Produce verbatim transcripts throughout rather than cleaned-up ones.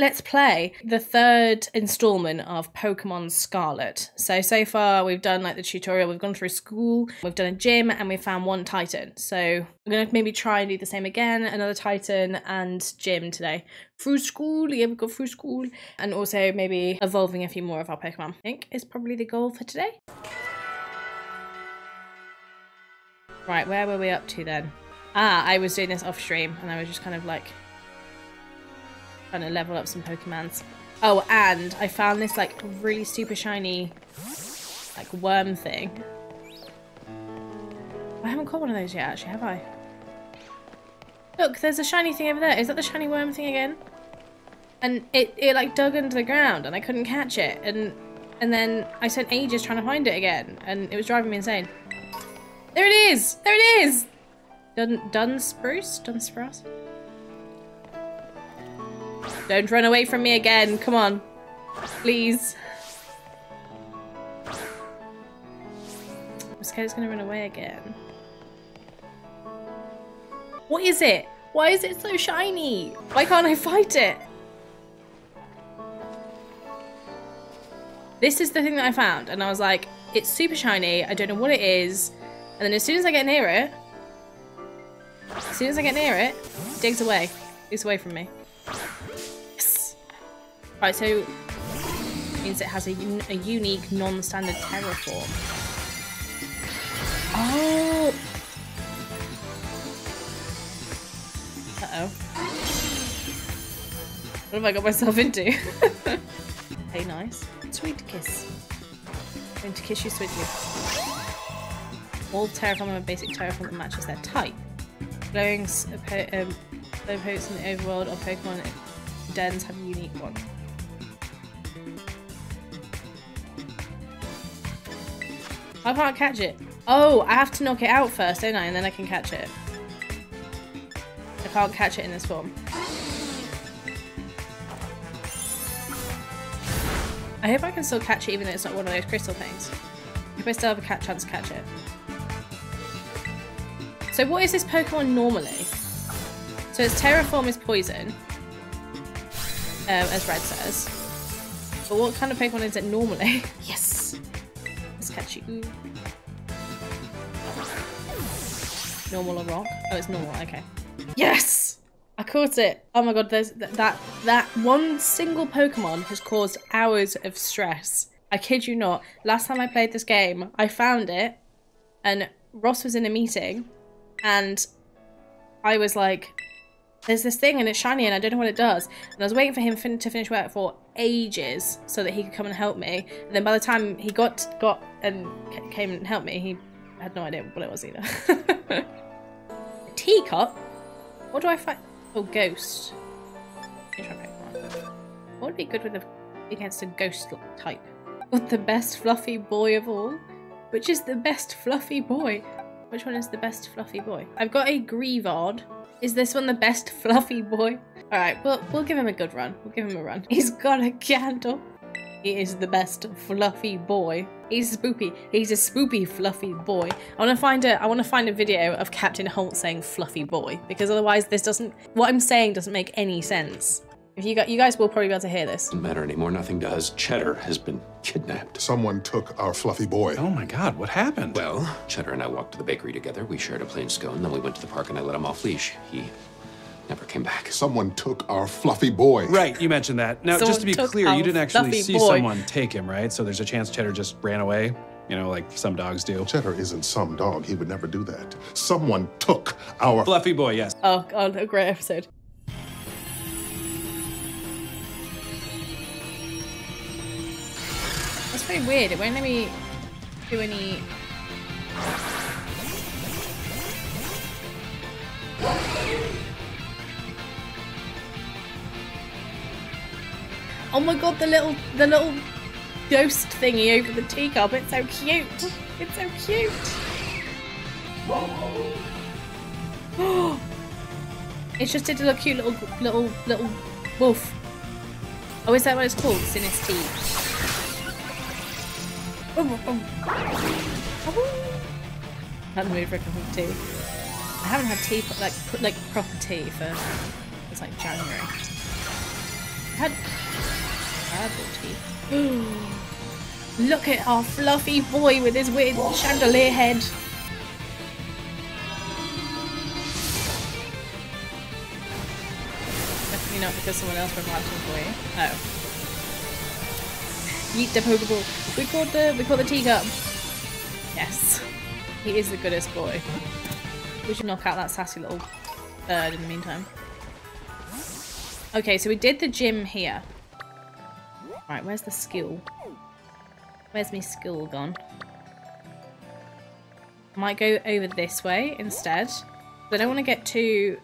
let's play the third installment of Pokemon Scarlet. So, so far we've done like the tutorial, we've gone through school, we've done a gym, and we've found one Titan. So I'm going to maybe try and do the same again, another Titan and gym today. Through school, yeah, we've got through school, and also maybe evolving a few more of our Pokemon, I think, is probably the goal for today. Right, where were we up to then? Ah, I was doing this off stream, and I was just kind of like trying to level up some Pokemans. Oh, and I found this like really super shiny like worm thing. I haven't caught one of those yet, actually, have I? Look, there's a shiny thing over there. Is that the shiny worm thing again? And it, it like dug into the ground and I couldn't catch it. And and then I spent ages trying to find it again, and it was driving me insane. There it is! There it is! Dun, dun spruce? Dun spruce? Don't run away from me again, come on. Please. I'm scared it's gonna run away again. What is it? Why is it so shiny? Why can't I fight it? This is the thing that I found, and I was like, it's super shiny, I don't know what it is, and then as soon as I get near it, as soon as I get near it, it digs away. It's away from me. Right, so it means it has a, un a unique non-standard terraform. Oh! Uh-oh. What have I got myself into? Hey, nice. Sweet kiss. I'm going to kiss you sweetly. All terraform have a basic terraform that matches their type. Glowing um, slowpokes in the overworld or Pokemon dens have a unique one. I can't catch it. Oh, I have to knock it out first, don't I? And then I can catch it. I can't catch it in this form. I hope I can still catch it even though it's not one of those crystal things. I hope I still have a catch chance to catch it. So what is this Pokemon normally? So its Terraform is poison, um, as Red says. But what kind of Pokemon is it normally? Yes! Let's catch you. Normal or rock? Oh, it's normal. Okay. Yes! I caught it. Oh my god, there's th that that one single Pokemon has caused hours of stress. I kid you not. Last time I played this game, I found it, and Ross was in a meeting, and I was like, there's this thing and it's shiny and I don't know what it does. And I was waiting for him fin to finish work for ages so that he could come and help me. And then by the time he got got and came and helped me, he had no idea what it was either. Teacup? What do I find? Oh, ghost. What would be good with a against a ghost type? Not the best fluffy boy of all. Which is the best fluffy boy? Which one is the best fluffy boy? I've got a Grievard. Is this one the best fluffy boy? All right, well, we'll give him a good run. We'll give him a run. He's got a candle. He is the best fluffy boy. He's spoopy. He's a spoopy fluffy boy. I want to find a. I want to find a video of Captain Holt saying "fluffy boy" because otherwise, this doesn't. What I'm saying doesn't make any sense. If you got, you guys will probably be able to hear this. Doesn't matter anymore. Nothing does. Cheddar has been kidnapped. Someone took our fluffy boy. Oh my God! What happened? Well, Cheddar and I walked to the bakery together. We shared a plain scone. Then we went to the park, and I let him off leash. He never came back. Someone took our fluffy boy. Right. You mentioned that. Now, someone just to be clear, you didn't actually see boy. someone take him, right? So there's a chance Cheddar just ran away. You know, like some dogs do. Cheddar isn't some dog. He would never do that. Someone took our fluffy boy. Yes. Oh God! A great episode. Very weird, it won't let me do any. Oh my god, the little the little ghost thingy over the teacup, it's so cute! It's so cute! Oh, it's just did a cute little little little wolf. Oh, is that what it's called? Sinistee. Oh, oh. Oh. I haven't moved for a cup of tea. I haven't had tea, like like proper tea for it's like January. had purple teeth. Look at our fluffy boy with his weird Whoa. Chandelier head. Definitely not because someone else went right away. Oh. Yeet the Pokeball. We caught the we caught the teacup. Yes. He is the goodest boy. We should knock out that sassy little bird in the meantime. Okay, so we did the gym here. Right, where's the skill? Where's my skill gone? Might go over this way instead. But I don't want to get too...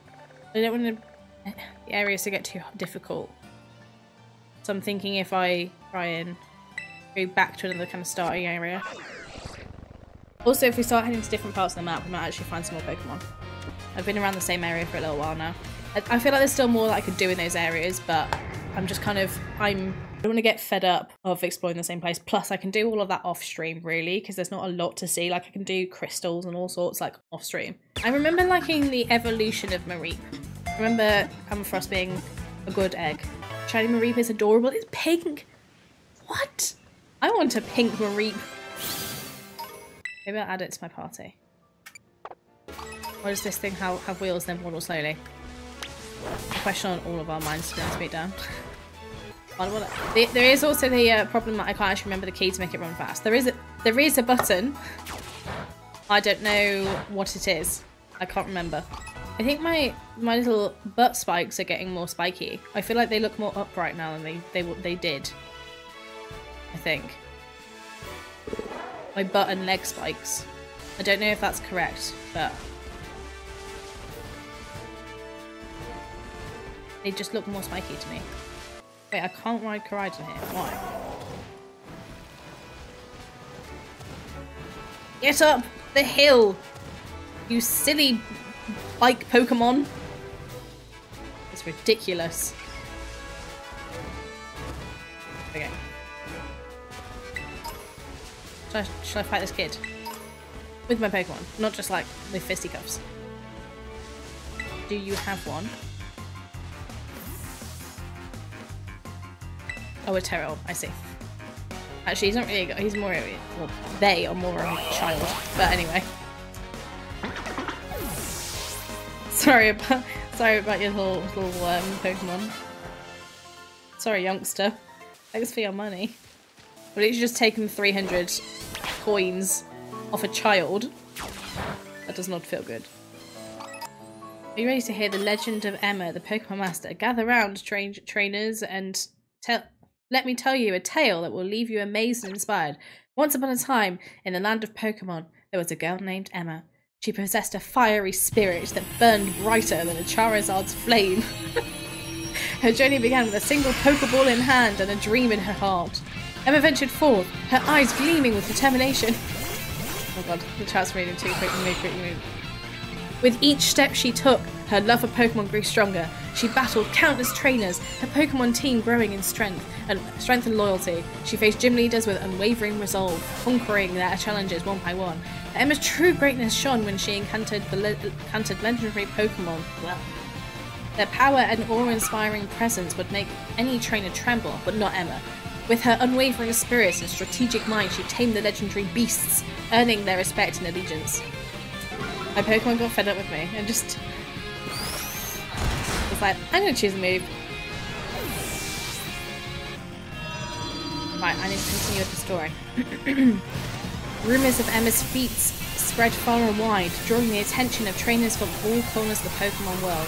I don't want to, the areas to get too difficult. So I'm thinking if I try and go back to another kind of starting area. Also, if we start heading to different parts of the map, we might actually find some more Pokemon. I've been around the same area for a little while now. I, I feel like there's still more that I could do in those areas, but I'm just kind of, I'm, I don't want to get fed up of exploring the same place. Plus, I can do all of that off stream, really, because there's not a lot to see. Like, I can do crystals and all sorts, like, off stream. I remember liking the evolution of Mareep. I remember Ampharos being a good egg. Shiny Mareep is adorable. It's pink. What? I want a pink Mareep. Maybe I'll add it to my party. Or does this thing have, have wheels then waddle slowly? A question on all of our minds to be honest, beat down. There is also the uh, problem that I can't actually remember the key to make it run fast. There is a, there is a button. I don't know what it is. I can't remember. I think my my little butt spikes are getting more spiky. I feel like they look more upright now than they they they did. I think. My butt and leg spikes. I don't know if that's correct, but they just look more spiky to me. Wait, I can't ride Koraidon here. Why? Get up the hill, you silly bike Pokemon. It's ridiculous. Okay. Should I, should I fight this kid? With my Pokemon, not just like with fisticuffs. Do you have one? Oh, a Terrell, I see. Actually, he's not really, he's more, well, they are more of a child, but anyway. Sorry about, sorry about your little, little um, Pokemon. Sorry, youngster. Thanks for your money. But it's just taken three hundred coins off a child. That does not feel good. Are you ready to hear the legend of Emma, the Pokemon Master? Gather round, train trainers, and tell. Let me tell you a tale that will leave you amazed and inspired. Once upon a time, in the land of Pokemon, there was a girl named Emma. She possessed a fiery spirit that burned brighter than a Charizard's flame. Her journey began with a single Pokeball in hand and a dream in her heart. Emma ventured forth, her eyes gleaming with determination. Oh god, the chat's reading too quick and move, quick move. With each step she took, her love for Pokemon grew stronger. She battled countless trainers, her Pokemon team growing in strength and strength and loyalty. She faced gym leaders with unwavering resolve, conquering their challenges one by one. But Emma's true greatness shone when she encountered the le encountered legendary Pokemon. Well, their power and awe-inspiring presence would make any trainer tremble, but not Emma. With her unwavering spirit and strategic mind, she tamed the legendary beasts, earning their respect and allegiance. My Pokemon got fed up with me and just was like, I'm gonna choose a move. Right, I need to continue with the story. Rumours of Emma's feats spread far and wide, drawing the attention of trainers from all corners of the Pokemon world.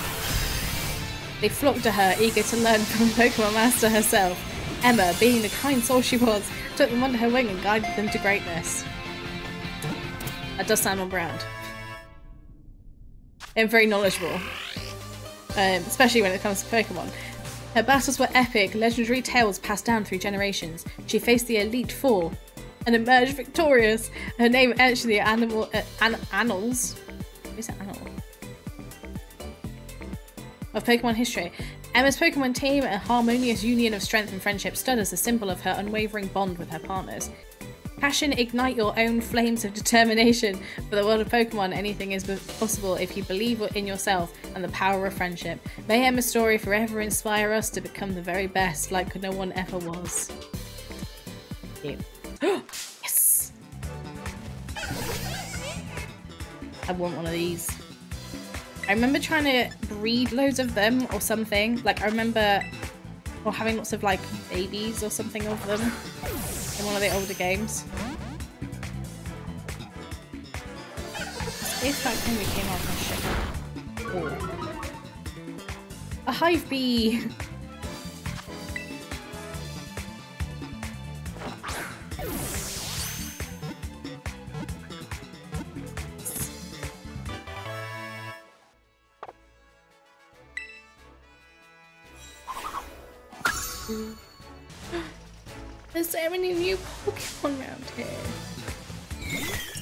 They flocked to her, eager to learn from the Pokemon Master herself. Emma, being the kind soul she was, took them under her wing and guided them to greatness. That does sound on brand. And very knowledgeable. Um, especially when it comes to Pokemon. Her battles were epic, legendary tales passed down through generations. She faced the Elite Four and emerged victorious. Her name etched the animal, uh, an annals. What is it, annal? Of Pokemon history. Emma's Pokemon team, a harmonious union of strength and friendship, stood as a symbol of her unwavering bond with her partners. Passion, ignite your own flames of determination. For the world of Pokemon, anything is possible if you believe in yourself and the power of friendship. May Emma's story forever inspire us to become the very best, like no one ever was. Thank you. Yes! I want one of these. I remember trying to breed loads of them or something. Like, I remember or having lots of, like, babies or something of them in one of the older games. If that thing came out of my ship. Oh. A hive bee! There's so many new Pokemon around here.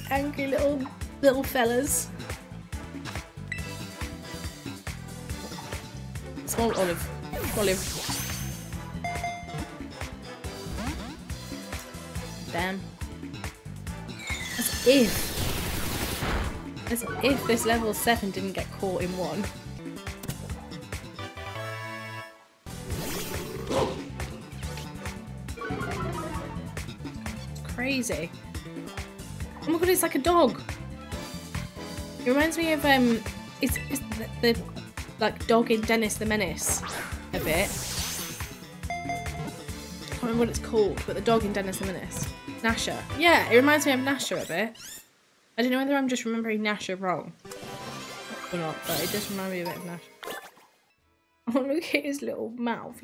Angry little little fellas. Small olive. Olive. Damn. As if. As if this level seven didn't get caught in one. Crazy. Oh my god, it's like a dog. It reminds me of um it's, it's the, the like dog in Dennis the Menace a bit. I can't remember what it's called, but the dog in Dennis the Menace. Nasher. Yeah, it reminds me of Nasher a bit. I don't know whether I'm just remembering Nasher wrong or not, but it does remind me a bit of Nasher. Oh, look at his little mouth.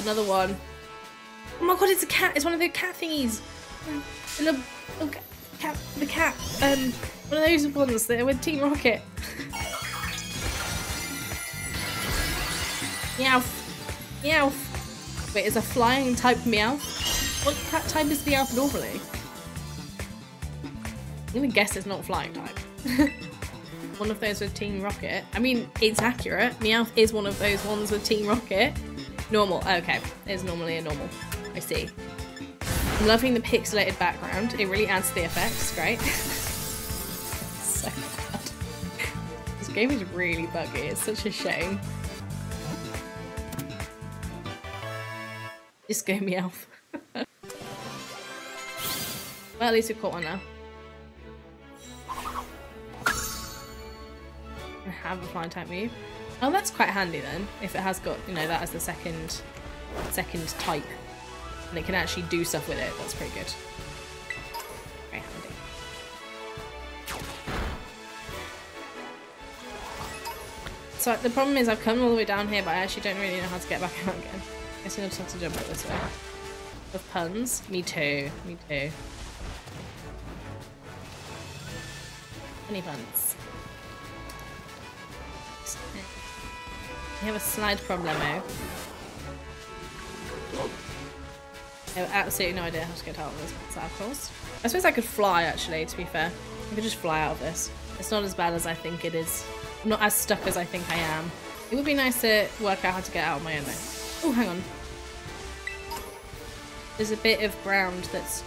Another one. Oh my god, it's a cat. It's one of the cat thingies. The little, little cat, the cat. Um, one of those ones that are with Team Rocket. Meow. Meow. Wait, is a flying type meow? What cat type is meow normally? I'm gonna guess it's not flying type. One of those with Team Rocket. I mean, it's accurate. Meowth is one of those ones with Team Rocket. Normal, okay. It's normally a normal. I see. I'm loving the pixelated background. It really adds to the effects, great. So bad. This game is really buggy, it's such a shame. Just go Meowth. Well, at least we've caught one now. I have a flying type move. Oh, that's quite handy then, if it has got, you know, that as the second second type. And it can actually do stuff with it, that's pretty good. Very handy. So the problem is I've come all the way down here, but I actually don't really know how to get back out again. I guess I'll just have to jump up this way. With puns? Me too, me too. Any puns? We have a slide problemo. I have absolutely no idea how to get out of this, so of course. I suppose I could fly actually, to be fair. I could just fly out of this. It's not as bad as I think it is. I'm not as stuck as I think I am. It would be nice to work out how to get out on my own though. Oh, hang on. There's a bit of ground that's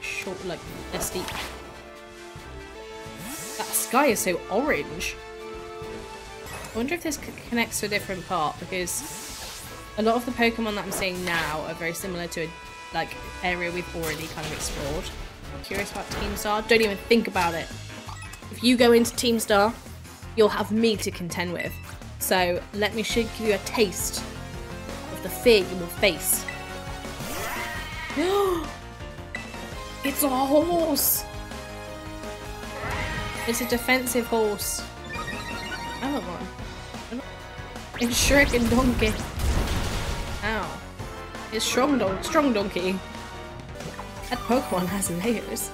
short, like, less deep. That sky is so orange. I wonder if this connects to a different part, because a lot of the Pokemon that I'm seeing now are very similar to a like area we've already kind of explored. I'm curious about Team Star? Don't even think about it. If you go into Team Star, you'll have me to contend with. So let me should give you a taste of the fear you will face. It's a horse! It's a defensive horse. I want one. It's Shrek and Donkey. Ow. It's Strong, don strong Donkey. That Pokemon has layers.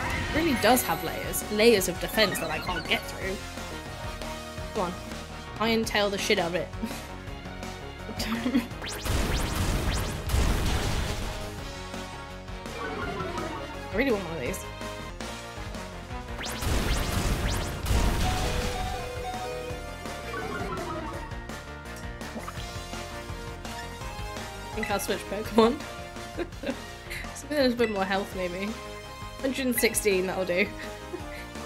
It really does have layers. Layers of defense that I can't get through. Come on. Iron Tail the shit out of it. I really want one of these. think I'll switch Pokemon. Something a little bit more health, maybe. one hundred sixteen, that'll do.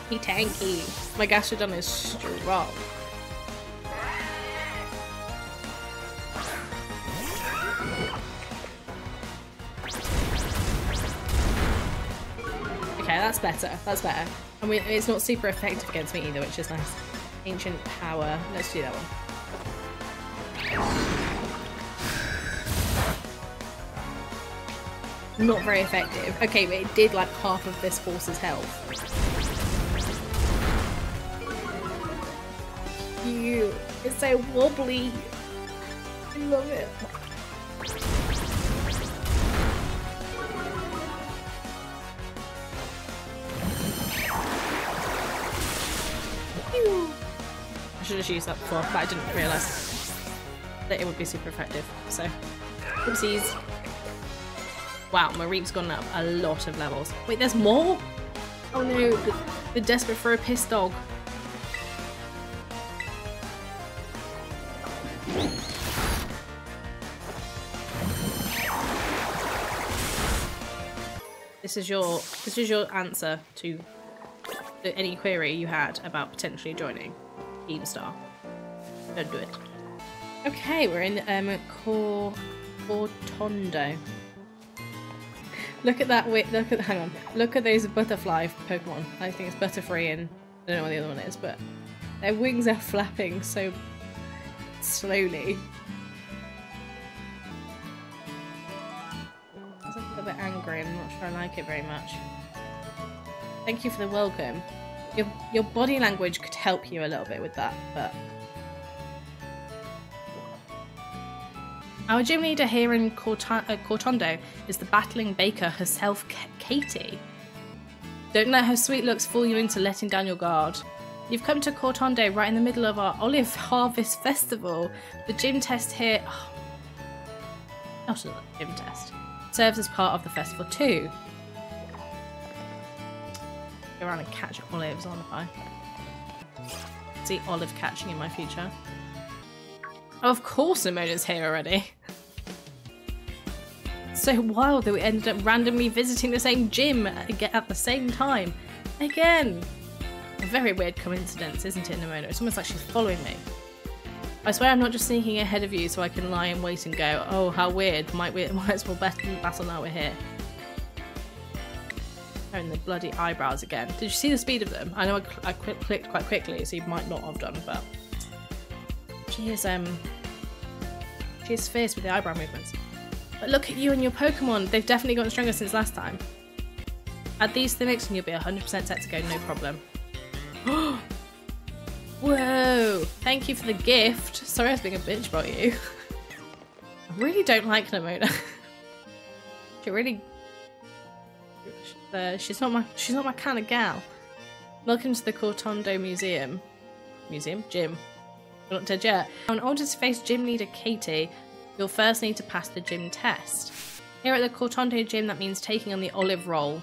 He tanky. My Gastrodon is strong. Okay, that's better. That's better. I mean, it's not super effective against me either, which is nice. Ancient power. Let's do that one. Not very effective. Okay, but it did like half of this horse's health. Cute. It's so wobbly. I love it. I should have used that before, but I didn't realise that it would be super effective, so oopsies. Wow, my Reap's gone up a lot of levels. Wait, there's more? Oh no, the, the desperate for a piss dog. This is your, this is your answer to any query you had about potentially joining Keemstar. Don't do it. Okay, we're in um, Cor Cortondo. Look at that! Wait, look at hang on. Look at those butterfly Pokemon. I think it's Butterfree, and I don't know what the other one is, but their wings are flapping so slowly. It's a little bit angry, and I'm not sure I like it very much. Thank you for the welcome. Your, your body language could help you a little bit with that, but... Our gym leader here in Corta uh, Cortondo is the battling baker herself, K Katie. Don't let her sweet looks fool you into letting down your guard. You've come to Cortondo right in the middle of our Olive Harvest Festival. The gym test here... Oh, not a gym test. Serves as part of the festival too. Around and catch olives on if I see olive catching in my future. Oh, of course Nemona's here already. So wild that we ended up randomly visiting the same gym at the same time. Again. A very weird coincidence, isn't it, Nemona? It's almost like she's following me. I swear I'm not just sneaking ahead of you so I can lie in wait and go, oh, how weird. Might, we might as well battle now we're here. And the bloody eyebrows again. Did you see the speed of them? I know I, cl I cl clicked quite quickly, so you might not have done, but she is um she is fierce with the eyebrow movements. But look at you and your Pokemon. They've definitely gotten stronger since last time. Add these to the mix and you'll be one hundred percent set to go, no problem. Whoa! Thank you for the gift. Sorry I was being a bitch about you. I really don't like Nemona. She really... Uh, she's not my she's not my kind of gal. Welcome to the Cortondo Museum. Museum? Gym. We're not dead yet. On oldest face gym leader Katie, you'll first need to pass the gym test. Here at the Cortondo Gym, that means taking on the olive roll.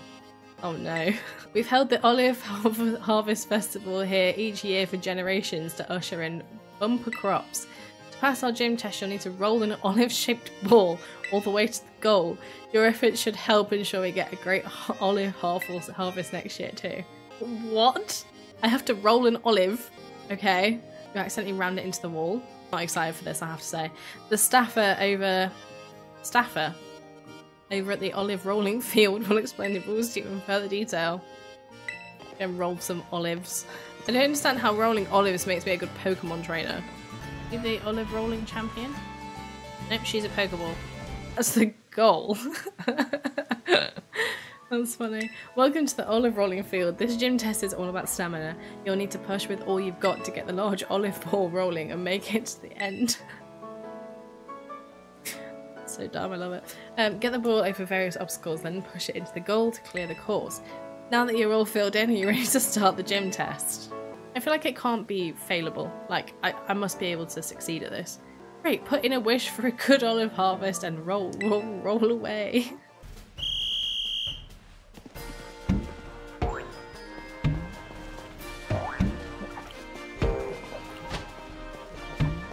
Oh no. We've held the Olive Harvest Festival here each year for generations to usher in bumper crops. To pass our gym test, you'll need to roll an olive-shaped ball all the way to the goal. Your efforts should help ensure we get a great olive harvest next year too. What? I have to roll an olive. Okay. You accidentally rammed it into the wall. Not excited for this, I have to say. The staffer over... Staffer? Over at the olive rolling field will explain the rules to you in further detail. And roll some olives. I don't understand how rolling olives makes me a good Pokemon trainer. Are you the olive rolling champion? Nope, she's a Pokeball. That's the goal. That's funny. Welcome to the olive rolling field. This gym test is all about stamina. You'll need to push with all you've got to get the large olive ball rolling and make it to the end. So dumb, I love it. Um, get the ball over various obstacles, then push it into the goal to clear the course. Now that you're all filled in, are you ready to start the gym test? I feel like it can't be failable. Like, I, I must be able to succeed at this. Great, put in a wish for a good olive harvest and roll, roll, roll away.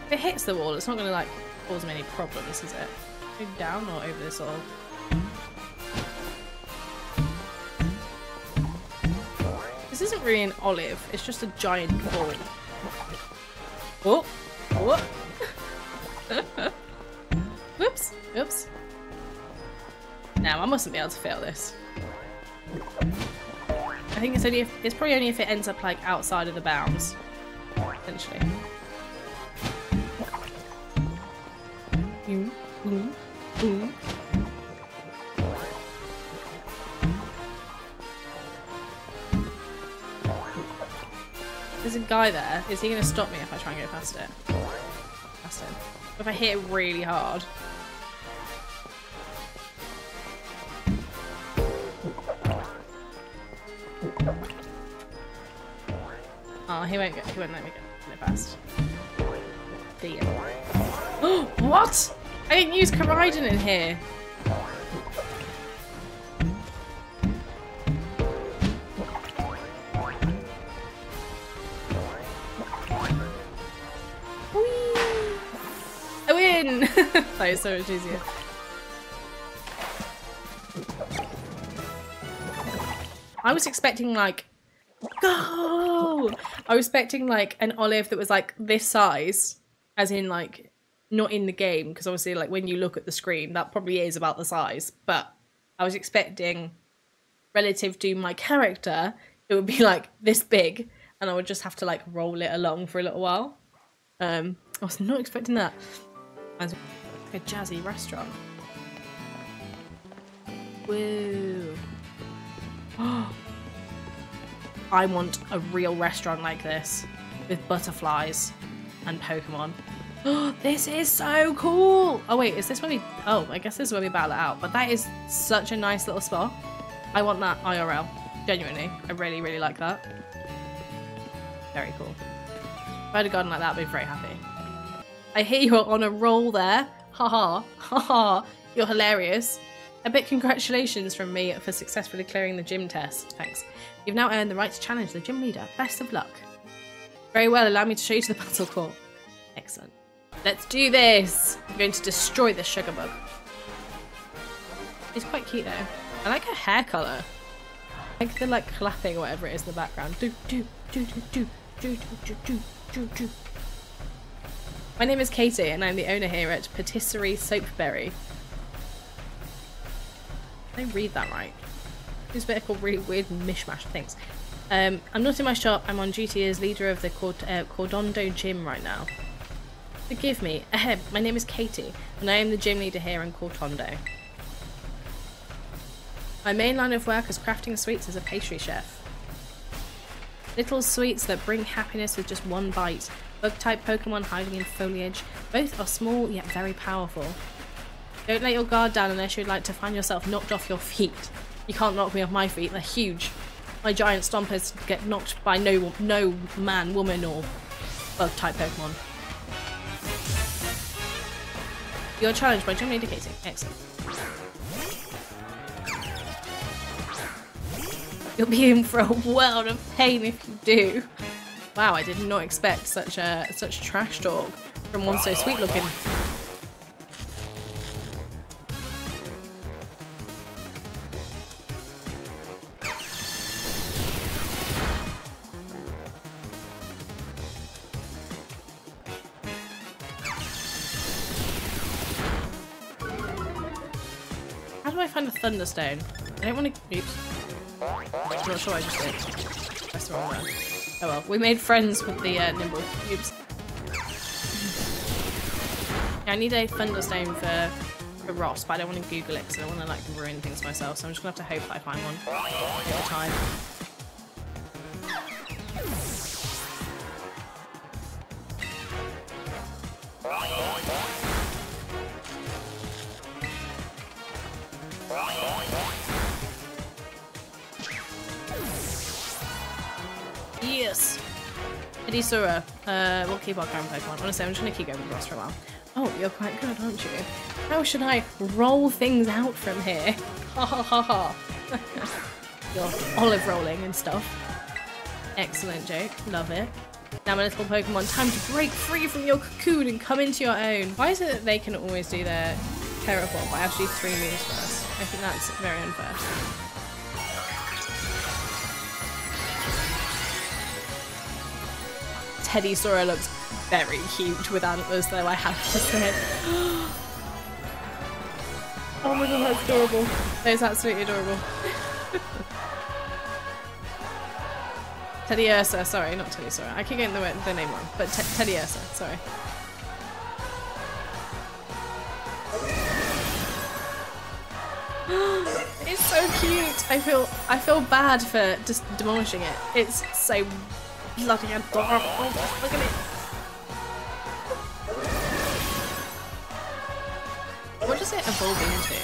If it hits the wall, it's not going to like cause me any problems, is it? big download over this all. This isn't really an olive, it's just a giant ball. Oh! Whoop! Oops! Oops! Now, I mustn't be able to fail this. I think it's only if, it's probably only if it ends up like outside of the bounds, essentially. Mm, mm, mm. There's a guy there. Is he going to stop me if I try and go past it? Past him. If I hit it really hard. Oh, he won't go. He won't let me go. Go past. The end. What? I didn't use Koraidon in here. Whee! I win. That is so much easier. I was expecting like, go! I was expecting like an olive that was like this size, as in like not in the game, because obviously like when you look at the screen, that probably is about the size. But I was expecting, relative to my character, it would be like this big, and I would just have to like roll it along for a little while. Um, I was not expecting that. Like a jazzy restaurant. Woo! I want a real restaurant like this with butterflies and Pokemon. This is so cool. Oh wait, is this where we, oh, I guess this is where we battle it out, but that is such a nice little spot. I want that I R L, genuinely. I really, really like that. Very cool. If I had a garden like that, I'd be very happy. I hear you're on a roll there. Haha, haha, you're hilarious. A big congratulations from me for successfully clearing the gym test. Thanks. You've now earned the right to challenge the gym leader. Best of luck. Very well, allow me to show you to the battle court. Excellent. Let's do this! I'm going to destroy this sugar bug. It's quite cute though. I like her hair colour. I like the like clapping or whatever it is in the background. Do do do do do do do do do do. My name is Katie and I'm the owner here at Patisserie Soapberry. I read that right. Who's better called really weird mishmash things. Um, I'm not in my shop. I'm on duty as leader of the Cort uh, Cortondo gym right now. Forgive me. Ahem, my name is Katie, and I am the gym leader here in Cortondo. My main line of work is crafting sweets as a pastry chef. Little sweets that bring happiness with just one bite. Bug-type Pokemon hiding in foliage. Both are small yet very powerful. Don't let your guard down unless you'd like to find yourself knocked off your feet. You can't knock me off my feet, they're huge. My giant stompers get knocked by no no man, woman or bug type Pokemon. You're challenged by gym leader Katie. Excellent. You'll be in for a world of pain if you do. Wow, I did not expect such a such trash talk from one so sweet looking. Thunderstone. I don't want to. Oops. I'm not sure I just did. That's the wrong one. Oh well. We made friends with the uh, Nimble. Oops. Yeah, I need a Thunderstone for, for Ross, but I don't want to Google it because I don't want to like ruin things myself. So I'm just gonna have to hope that I find one at a time. Yes! Edisura. Uh, we'll keep our current Pokemon. Honestly, I'm just going to keep going with Ross for a while. Oh, you're quite good, aren't you? How should I roll things out from here? Ha ha ha ha. You're olive rolling and stuff. Excellent joke. Love it. Now my little Pokemon, time to break free from your cocoon and come into your own. Why is it that they can always do their terrible by actually three moves first. I think that's very unfair. Teddy Sora looks very cute with antlers though, I have to say. Oh my god, that's adorable. That is absolutely adorable. Teddy Ursa, sorry, not Teddy Sora. I keep getting the, the name wrong, but te Teddy Ursa, sorry. It's so cute. I feel I feel bad for just demolishing it. It's so bloody adorable. Oh, look at it. What does it evolve into?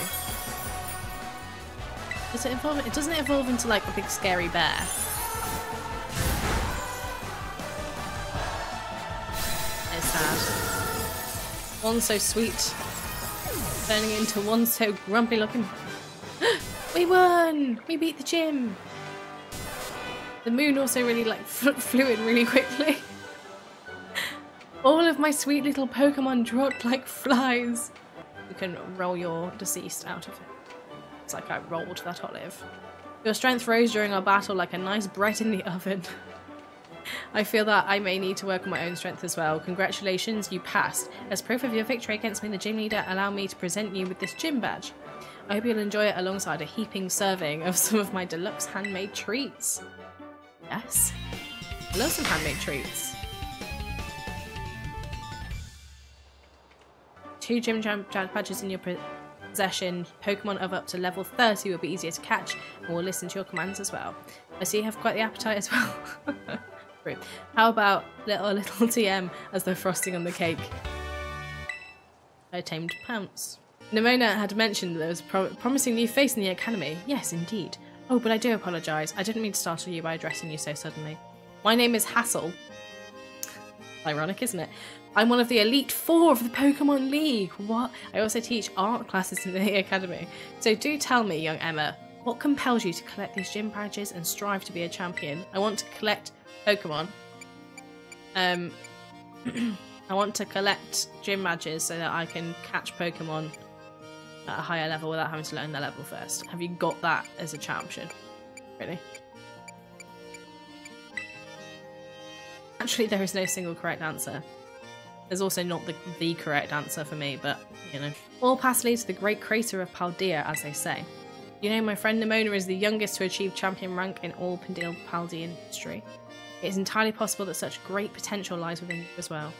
Does it evolve? It doesn't evolve into like a big scary bear. It's sad. One so sweet, turning into one so grumpy looking. We won! We beat the gym! The moon also really like flew in really quickly. All of my sweet little Pokemon dropped like flies. You can roll your deceased out of it. It's like I rolled that olive. Your strength rose during our battle like a nice bread in the oven. I feel that I may need to work on my own strength as well. Congratulations, you passed. As proof of your victory against me, the gym leader allowed me to present you with this gym badge. I hope you'll enjoy it alongside a heaping serving of some of my deluxe handmade treats. Yes. I love some handmade treats. Two gym badges in your possession. Pokemon of up to level thirty will be easier to catch and will listen to your commands as well. I see you have quite the appetite as well. How about little little T M as the frosting on the cake? I tamed Pounce. Nemona had mentioned that there was a pro promising new face in the academy. Yes, indeed. Oh, but I do apologise. I didn't mean to startle you by addressing you so suddenly. My name is Hassel. Ironic, isn't it? I'm one of the Elite Four of the Pokemon League. What? I also teach art classes in the academy. So do tell me, young Emma, what compels you to collect these gym badges and strive to be a champion? I want to collect Pokemon. Um, I want to collect gym badges so that I can catch Pokemon at a higher level without having to learn the level first. Have you got that as a champion? Really? Actually, there is no single correct answer. There's also not the, the correct answer for me, but, you know. All paths lead to the great crater of Paldea, as they say. You know, my friend Nemona is the youngest to achieve champion rank in all Paldean history. It is entirely possible that such great potential lies within you as well.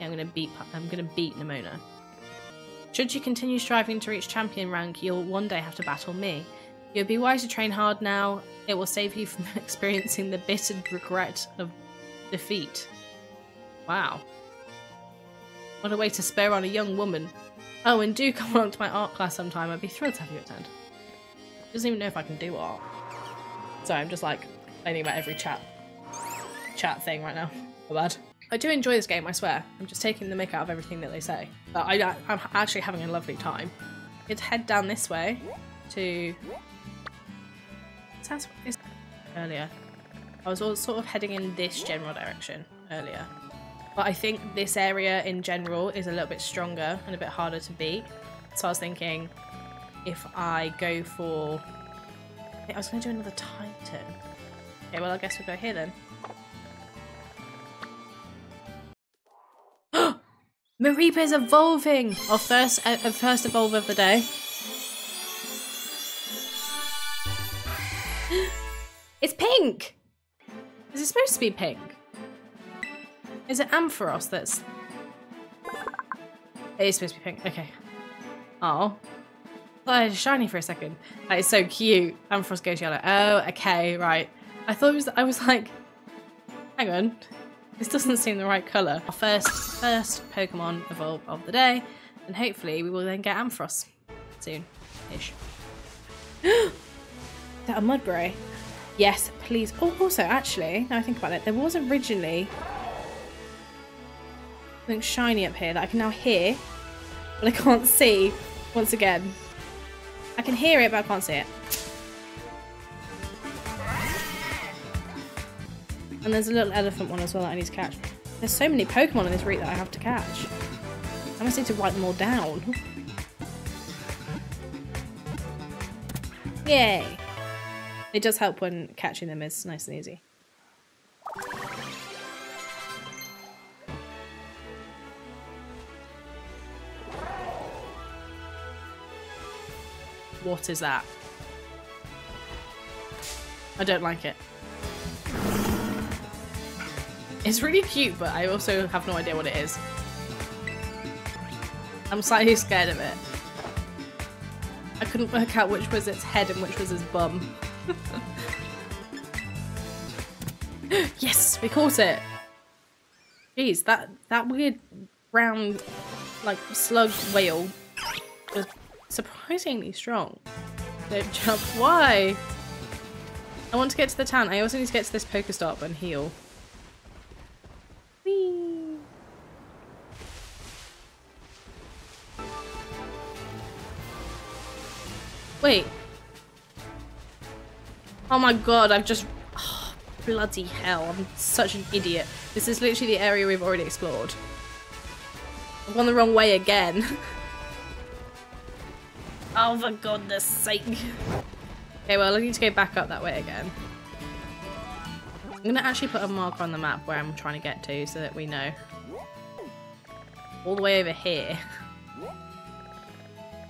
Yeah, I'm gonna beat, I'm gonna beat Nemona. Should you continue striving to reach champion rank, you'll one day have to battle me. You'll be wise to train hard now. It will save you from experiencing the bitter regret of defeat. Wow. What a way to spur on a young woman. Oh, and do come along to my art class sometime. I'd be thrilled to have you attend. Doesn't even know if I can do art. So I'm just like complaining about every chat chat thing right now. My bad. I do enjoy this game, I swear. I'm just taking the mick out of everything that they say. But I, I, I'm actually having a lovely time. Let's head down this way to... That's what is earlier. I was all sort of heading in this general direction earlier. But I think this area in general is a little bit stronger and a bit harder to beat. So I was thinking if I go for... I think I was going to do another Titan. Okay, well I guess we'll go here then. Mareepa's evolving! Our first, uh, first evolve of the day. It's pink! Is it supposed to be pink? Is it Ampharos that's... It is supposed to be pink, okay. Oh. I thought it was shiny for a second. That is so cute. Ampharos goes yellow. Oh, okay, right. I thought it was, I was like, hang on. This doesn't seem the right colour. Our first, first Pokemon evolve of the day, and hopefully we will then get Ampharos soon-ish. Is that a Mudbray? Yes, please. Oh, also, actually, now I think about it, there was originally something shiny up here that I can now hear, but I can't see once again. I can hear it, but I can't see it. And there's a little elephant one as well that I need to catch. There's so many Pokemon in this route that I have to catch. I must need to write them all down. Yay! It does help when catching them is nice and easy. What is that? I don't like it. It's really cute, but I also have no idea what it is. I'm slightly scared of it. I couldn't work out which was its head and which was its bum. Yes, we caught it! Jeez, that, that weird brown, like, slug whale was surprisingly strong. Don't jump. Why? I want to get to the town. I also need to get to this Pokestop and heal. Whee! Wait. Oh my god, I've just... Oh, bloody hell, I'm such an idiot. This is literally the area we've already explored. I've gone the wrong way again. Oh for goodness sake. Okay, well, I need to go back up that way again. I'm going to actually put a marker on the map where I'm trying to get to so that we know. All the way over here.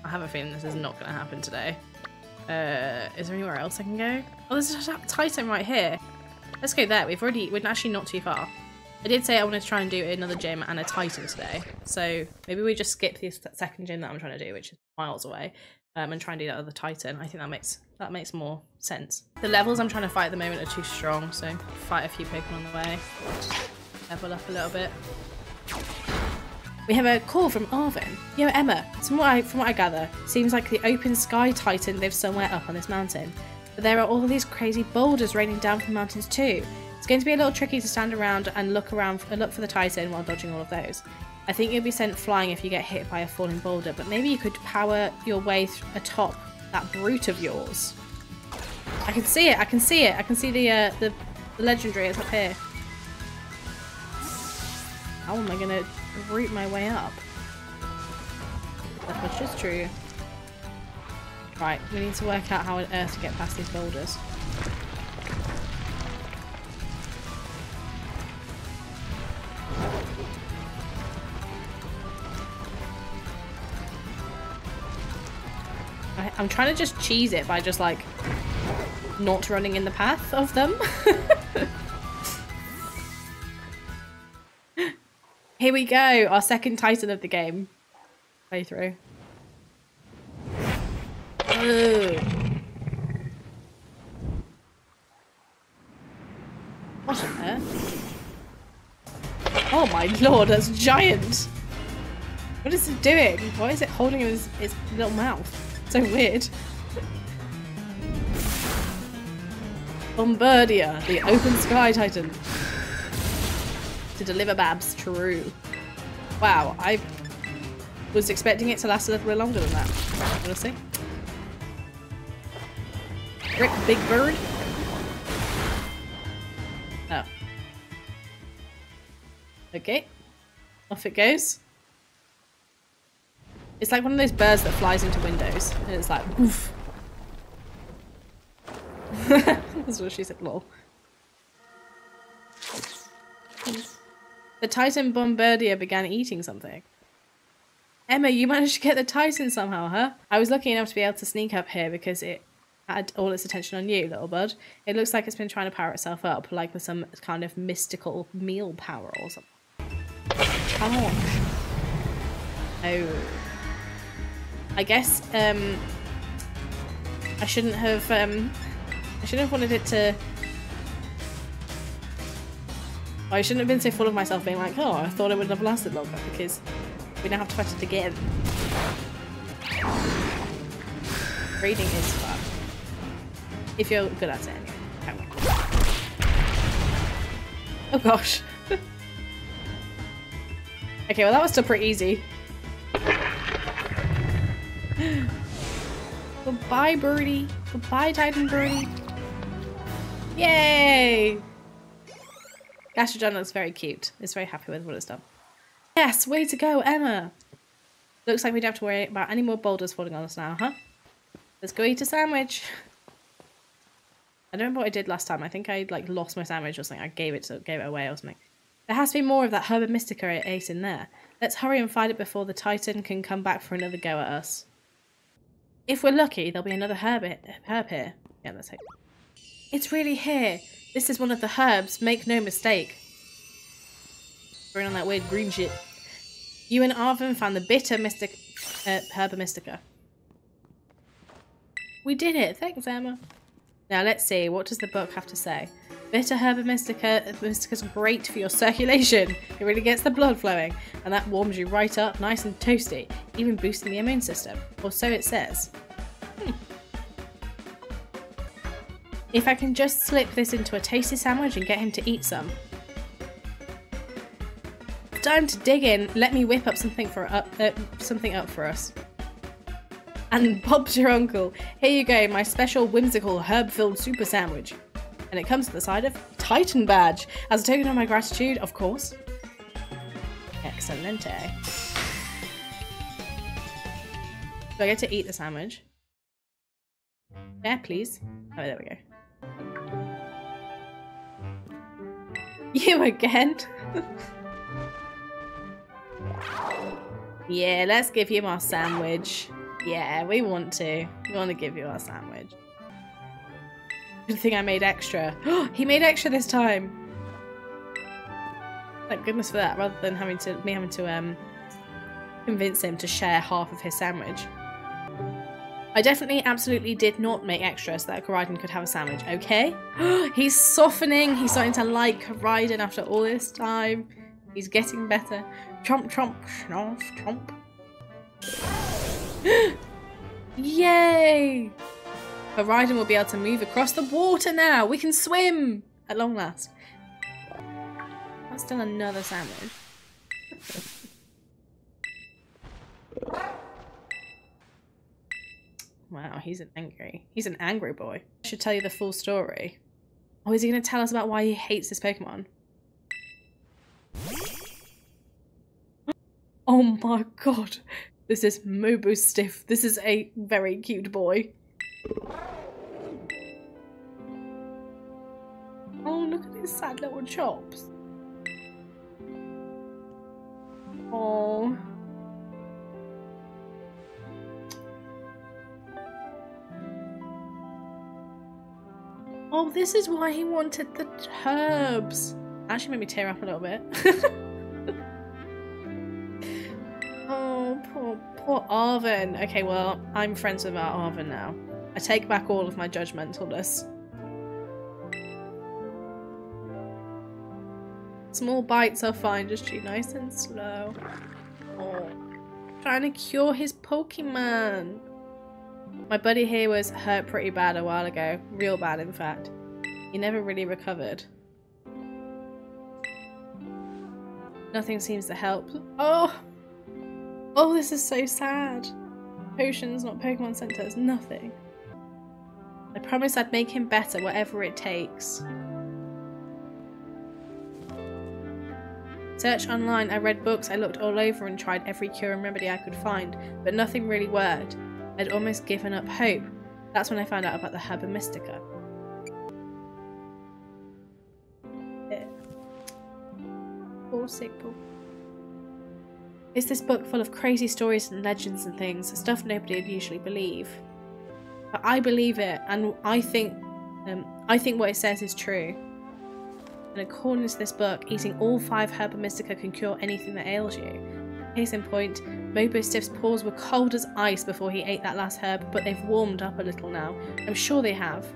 I have a feeling this is not going to happen today. Uh, is there anywhere else I can go? Oh, there's a Titan right here. Let's go there. We've already, we're actually not too far. I did say I wanted to try and do another gym and a Titan today. So maybe we just skip the second gym that I'm trying to do, which is miles away. Um, and try and do that other Titan. I think that makes that makes more sense. The levels I'm trying to fight at the moment are too strong, so fight a few Pokemon on the way. Level up a little bit. We have a call from Arven. Yo, Emma. From what I from what I gather, seems like the open sky Titan lives somewhere up on this mountain, but there are all these crazy boulders raining down from mountains too. It's going to be a little tricky to stand around and look around for, look for the Titan while dodging all of those. I think you'll be sent flying if you get hit by a falling boulder, but maybe you could power your way atop that brute of yours. I can see it, I can see it, I can see the uh, the, the legendary, it's up here. How am I going to root my way up? That was just true. Right, we need to work out how on earth to get past these boulders. I'm trying to just cheese it by just like not running in the path of them. Here we go, our second Titan of the game playthrough. What on earth? Oh my lord, that's giant! What is it doing? Why is it holding in its, its little mouth? So weird. Bombardier, the open sky Titan. To deliver babs, true. Wow, I was expecting it to last a little bit longer than that, honestly. Rip, big bird. Oh. Okay. Off it goes. It's like one of those birds that flies into windows, and it's like, oof. That's what she said, lol. The Titan Bombardier began eating something. Emma, you managed to get the Titan somehow, huh? I was lucky enough to be able to sneak up here because it had all its attention on you, little bud. It looks like it's been trying to power itself up, like with some kind of mystical meal power or something. Come on. Oh. I guess um, I shouldn't have. Um, I shouldn't have wanted it to. I shouldn't have been so full of myself, being like, "Oh, I thought it would have lasted longer," because we now have to fight it again. Reading is fun if you're good at it, anyway. Oh gosh. Okay, well that was still pretty easy. Goodbye, birdie. Goodbye, Titan birdie. Yay! Gastrodon looks very cute. It's very happy with what it's done. Yes, way to go, Emma! Looks like we don't have to worry about any more boulders falling on us now, huh? Let's go eat a sandwich. I don't remember what I did last time. I think I like lost my sandwich or something. I gave it to, gave it away or something. There has to be more of that Herba Mystica I ate in there. Let's hurry and find it before the Titan can come back for another go at us. If we're lucky, there'll be another herb, herb here. Yeah, let's hope. It's really here. This is one of the herbs. Make no mistake. Bring on that weird green shit. You and Arven found the bitter mystic, uh, Herba Mystica. We did it. Thanks, Emma. Now let's see. What does the book have to say? Bitter Herba Mystica. Mystica's great for your circulation. It really gets the blood flowing, and that warms you right up, nice and toasty, even boosting the immune system. Or so it says. Hmm. If I can just slip this into a tasty sandwich and get him to eat some. Time to dig in. Let me whip up something for up uh, something up for us. And Bob's your uncle. Here you go, my special whimsical herb-filled super sandwich. And it comes with the side of Titan badge as a token of my gratitude, of course. Excelente. Do I get to eat the sandwich? There, please. Oh, there we go. You again? Yeah, let's give him our sandwich. Yeah, we want to. We want to give you our sandwich. Good thing I made extra. He made extra this time. Thank goodness for that. Rather than having to me having to um convince him to share half of his sandwich. I definitely, absolutely did not make extra so that Koraidon could have a sandwich. Okay. He's softening. He's starting to like Koraidon after all this time. He's getting better. Chomp, chomp, chomp, chomp. Yay! Koraidon will be able to move across the water now. We can swim at long last. That's still another sandwich. Wow, he's an angry. He's an angry boy. I should tell you the full story. Oh, is he going to tell us about why he hates this Pokemon? Oh my god. This is Mabosstiff. This is a very cute boy. Oh, look at his sad little chops. Oh. Oh, this is why he wanted the herbs. Actually made me tear up a little bit. Poor, poor Arven. Okay, well, I'm friends with our Arven now. I take back all of my judgmentalness. Small bites are fine, just chew nice and slow. Oh, trying to cure his Pokemon. My buddy here was hurt pretty bad a while ago. Real bad, in fact. He never really recovered. Nothing seems to help. Oh! Oh, this is so sad. Potions, not Pokemon Centers, nothing. I promised I'd make him better, whatever it takes. Search online, I read books, I looked all over and tried every cure and remedy I could find, but nothing really worked. I'd almost given up hope. That's when I found out about the Herba Mystica. Poor sick boy. It's this book full of crazy stories and legends and things, stuff nobody would usually believe. But I believe it, and I think um, I think what it says is true. And according to this book, eating all five Herba Mystica can cure anything that ails you. Case in point, Mabosstiff's paws were cold as ice before he ate that last herb, but they've warmed up a little now. I'm sure they have.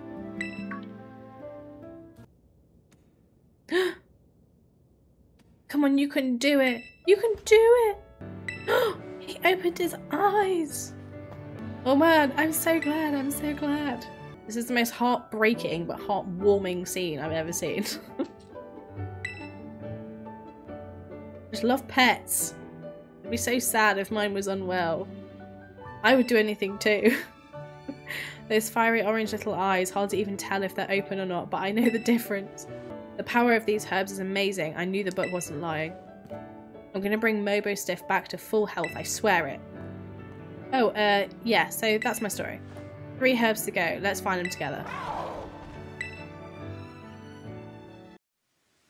Come on, you can do it! You can do it! He opened his eyes! Oh man, I'm so glad, I'm so glad. This is the most heartbreaking but heartwarming scene I've ever seen. Just love pets. It'd be so sad if mine was unwell. I would do anything too. Those fiery orange little eyes, hard to even tell if they're open or not, but I know the difference. The power of these herbs is amazing. I knew the book wasn't lying. I'm going to bring Mabosstiff back to full health, I swear it. Oh, uh, yeah, so that's my story. Three herbs to go. Let's find them together.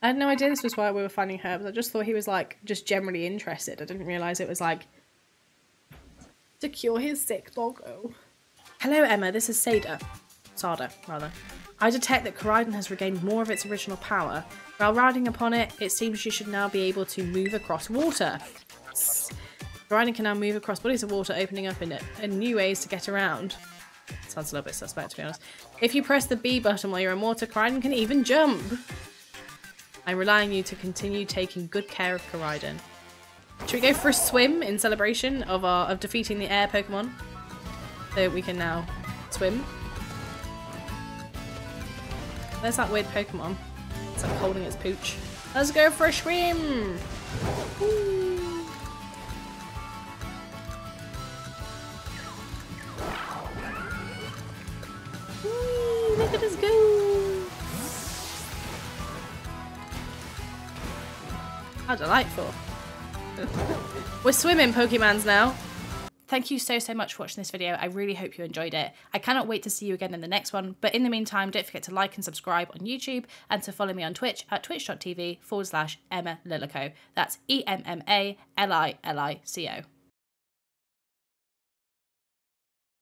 I had no idea this was why we were finding herbs. I just thought he was, like, just generally interested. I didn't realise it was, like, to cure his sick doggo. Hello, Emma. This is Sada. Sada, rather. I detect that Koraidon has regained more of its original power. While riding upon it, it seems she should now be able to move across water. Koraidon can now move across bodies of water, opening up in it and new ways to get around. Sounds a little bit suspect, to be honest. If you press the B button while you're in water, Koraidon can even jump. I'm relying on you to continue taking good care of Koraidon. Should we go for a swim in celebration of our of defeating the air Pokemon? So we can now swim. There's that weird Pokemon. It's like holding its pooch. Let's go for a swim! Woo. Woo, look at us go! How delightful. We're swimming Pokemans now. Thank you so, so much for watching this video. I really hope you enjoyed it. I cannot wait to see you again in the next one. But in the meantime, don't forget to like and subscribe on YouTube and to follow me on Twitch at twitch dot t v forward slash Emma Lilico. That's E M M A L I L I C O.